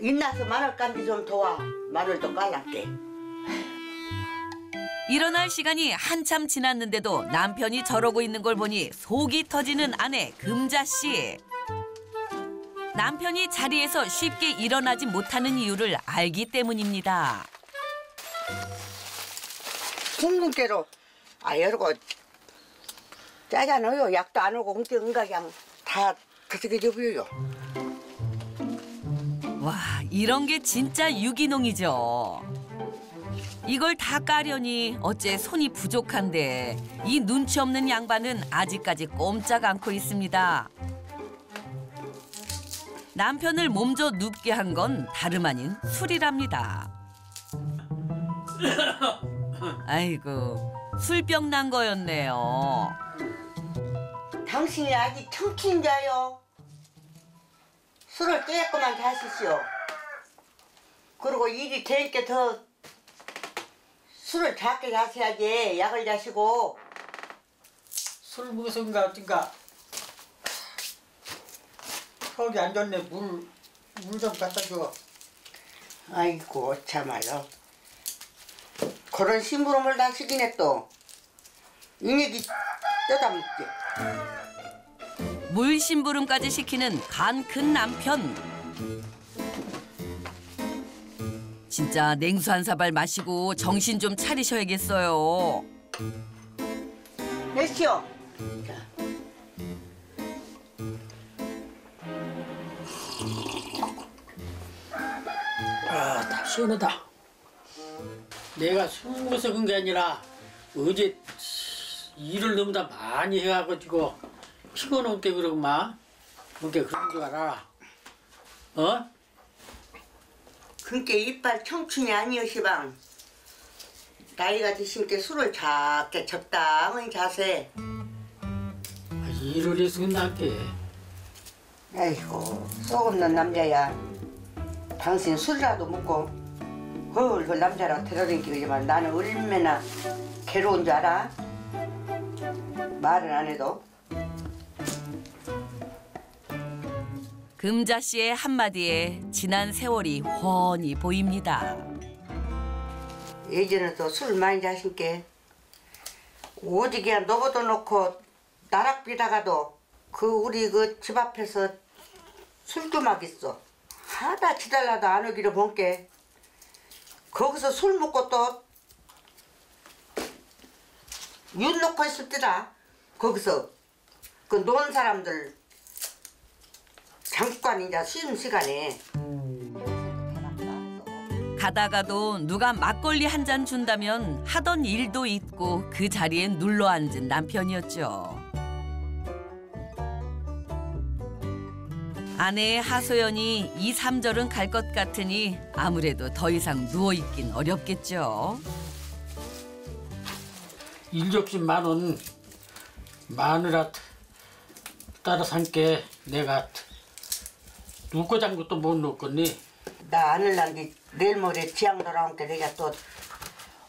인나서 마늘 깐디 좀 도와. 마늘도 깔랄게. 일어날 시간이 한참 지났는데도 남편이 저러고 있는 걸 보니 속이 터지는 아내 금자씨. 남편이 자리에서 쉽게 일어나지 못하는 이유를 알기 때문입니다. 궁금깨로 여러고 짜잖아요. 약도 안 오고 홍대 응가양 다 그렇게 접어요. 와, 이런 게 진짜 유기농이죠. 이걸 다 까려니 어째 손이 부족한데 이 눈치 없는 양반은 아직까지 꼼짝 않고 있습니다. 남편을 몸져 눕게 한 건 다름 아닌 술이랍니다. 아이고, 술병 난 거였네요. 당신이 아직 청춘자요. 술을 깨끗만 하십시오. 그리고 일이 되니까 더 술을 작게 하셔야지. 약을 자시고. 술 무슨가 어딘가. 속이 안 좋네. 물 좀 갖다 줘. 아이고, 참아요. 그런 심부름을 다 시키네 또. 인력이 뜯어 먹지. 물 심부름까지 시키는 간 큰 남편. 진짜 냉수 한 사발 마시고 정신 좀 차리셔야겠어요. 내시오. 아, 다 시원하다. 내가 술 먹어서 그런 게 아니라 어제 일을 너무 다 많이 해가지고 피곤한 게 그러구만. 그렇게 그런 줄 알아. 어? 그러니까 이빨 청춘이 아니여 시방. 나이가 드신 게 술을 작게 적당히 자세. 아, 일을 해서 끝날게. 아이고, 속 없는 남자야. 당신 술이라도 먹고. 그 남자랑 데려다니기만. 나는 얼마나 괴로운 줄 알아? 말은 안 해도. 금자 씨의 한마디에 지난 세월이 훤히 보입니다. 예전에 또 술 많이 자신께 오지게 노고도 놓고 나락비다가도 그 우리 그 집 앞에서 술도 막 있어. 하다 지달라도 안 오기로 본게. 거기서 술 먹고 또 윷 놓고 있을 때다. 거기서 그 논 사람들 잠깐 이제 쉬는 시간에 가다가도 누가 막걸리 한 잔 준다면 하던 일도 잊고 그 자리에 눌러 앉은 남편이었죠. 아내 하소연이 2, 3절은 갈 것 같으니 아무래도 더 이상 누워있긴 어렵겠죠. 일접시 10,000원 마누라 따라 산게 내가 누고장 것도 못 놓겠니? 나 아는 난게 내일 모레 지양 돌아온게 내가 또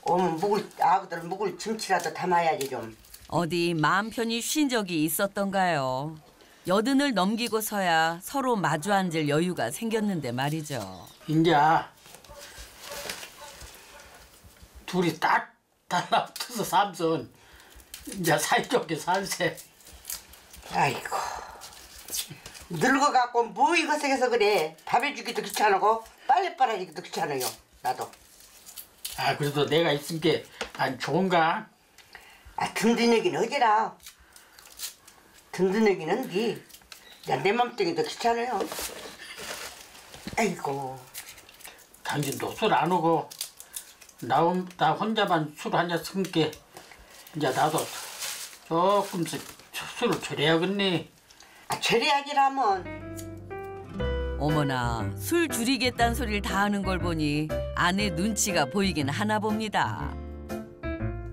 오면 묵을 아들 묵을 김치라도 담아야지 좀. 어디 마음 편히 쉰 적이 있었던가요? 여든을 넘기고서야 서로 마주 앉을 여유가 생겼는데 말이죠. 이제 둘이 딱 달라붙어서 삼선 이제 사이좋게 살세. 아이고, 늙어갖고 뭐 이것저것해서 그래. 밥 해주기도 귀찮고 빨래 빨아주기도 귀찮아요. 나도. 아, 그래도 내가 있은 게 안 좋은가? 아, 든든하긴 어디라. 든든하기는 기. 내 맘때기도 귀찮아요. 아이고. 당신도 술 안 오고 나 혼자만 술 한 잔 쓰니까 이제 나도 조금씩 술을 줄여야겠네. 아, 줄여야지라면. 어머나, 술 줄이겠다는 소리를 다 하는 걸 보니 아내 눈치가 보이긴 하나 봅니다.